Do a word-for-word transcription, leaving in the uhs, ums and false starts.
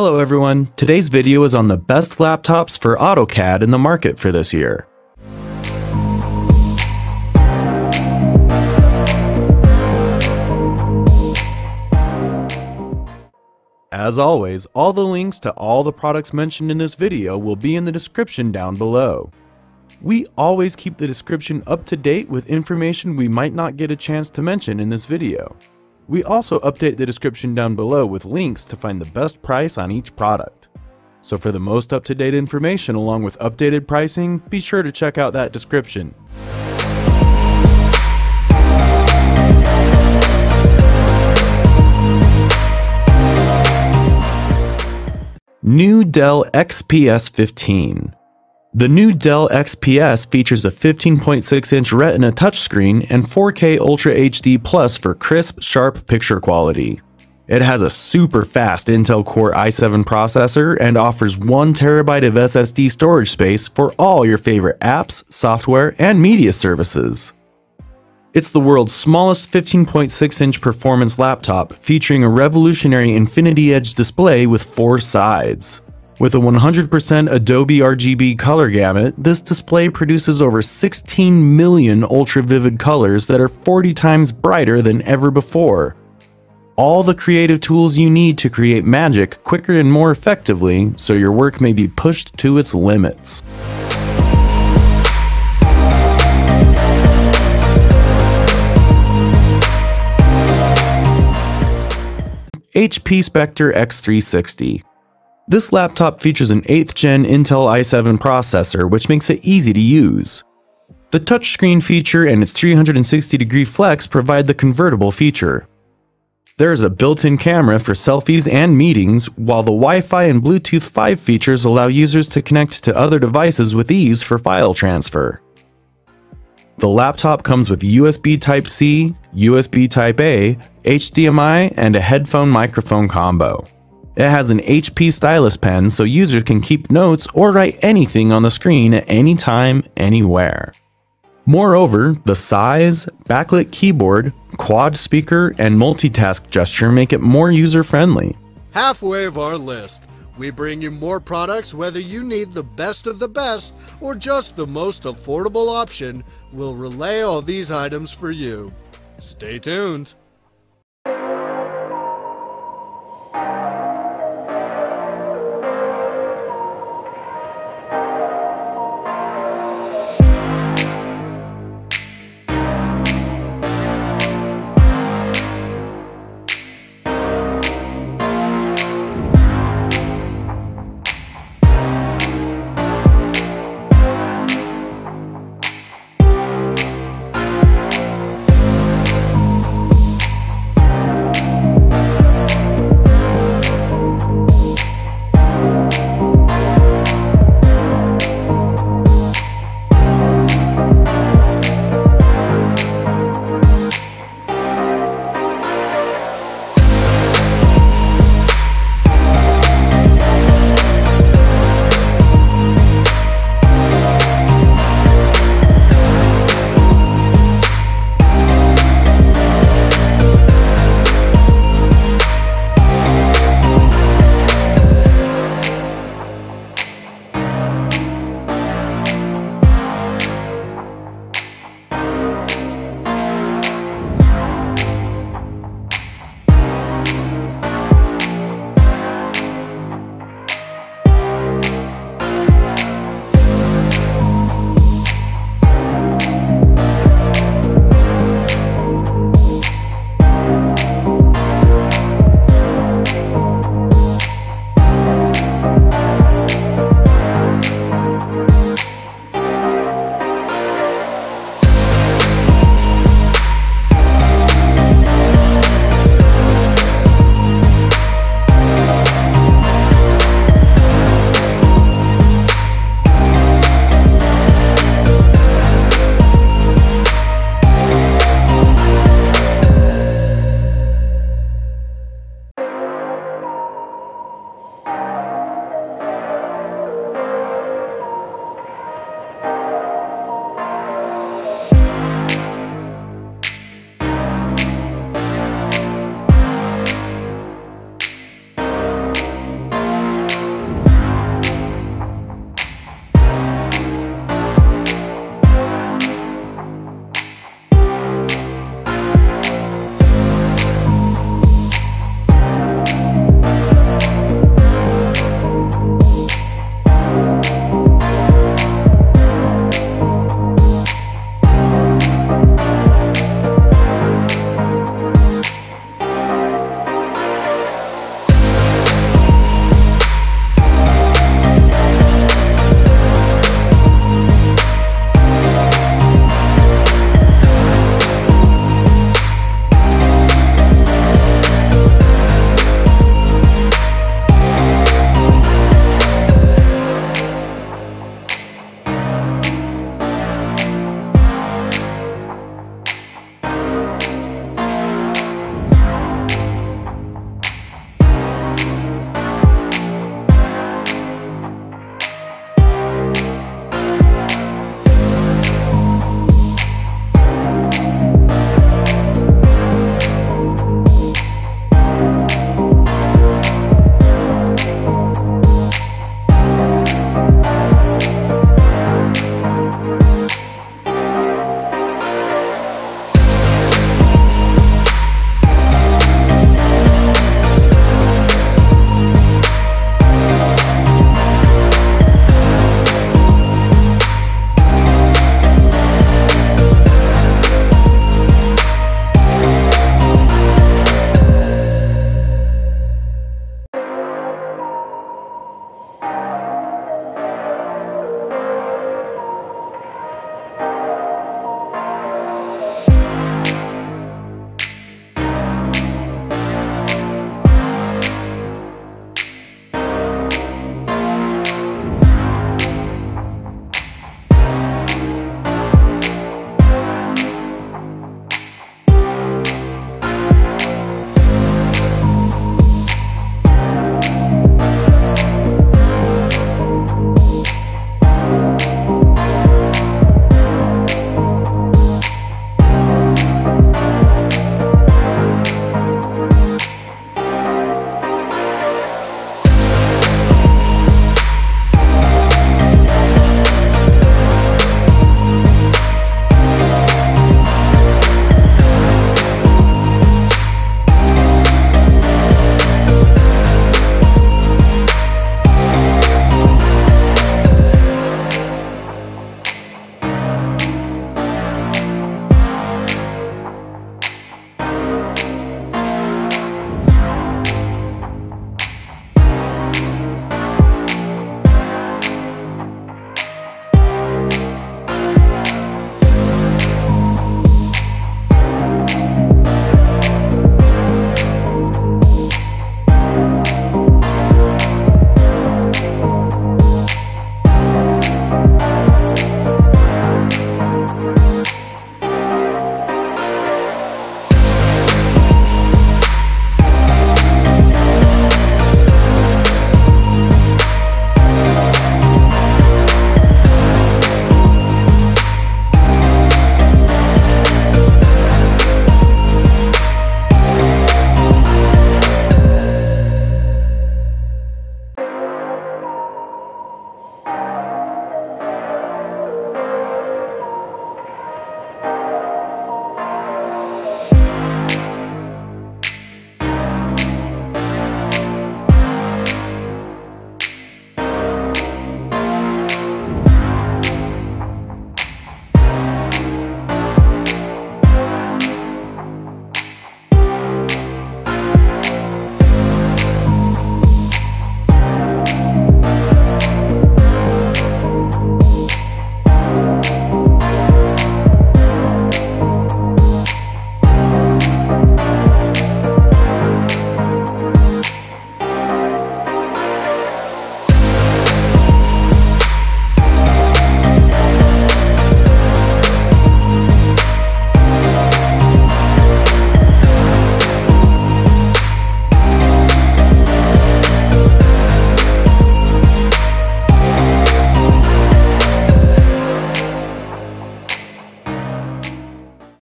Hello everyone, today's video is on the best laptops for AutoCAD in the market for this year. As always, all the links to all the products mentioned in this video will be in the description down below. We always keep the description up to date with information we might not get a chance to mention in this video. We also update the description down below with links to find the best price on each product. So for the most up-to-date information along with updated pricing, be sure to check out that description. New Dell X P S fifteen. The new Dell X P S features a fifteen point six inch Retina touchscreen and four K Ultra H D Plus for crisp, sharp picture quality. It has a super fast Intel Core i seven processor and offers one terabyte of S S D storage space for all your favorite apps, software, and media services. It's the world's smallest fifteen point six inch performance laptop, featuring a revolutionary Infinity Edge display with four sides. With a one hundred percent Adobe R G B color gamut, this display produces over sixteen million ultra-vivid colors that are forty times brighter than ever before. All the creative tools you need to create magic quicker and more effectively, so your work may be pushed to its limits. H P Spectre X three sixty. This laptop features an eighth gen Intel i seven processor, which makes it easy to use. The touchscreen feature and its three hundred sixty degree flex provide the convertible feature. There is a built-in camera for selfies and meetings, while the Wi-Fi and Bluetooth five features allow users to connect to other devices with ease for file transfer. The laptop comes with U S B Type-C, U S B Type-A, H D M I, and a headphone microphone combo. It has an H P stylus pen so users can keep notes or write anything on the screen at any time, anywhere. Moreover, the size, backlit keyboard, quad speaker, and multitask gesture make it more user-friendly. Halfway of our list, we bring you more products. Whether you need the best of the best or just the most affordable option, we'll relay all these items for you. Stay tuned.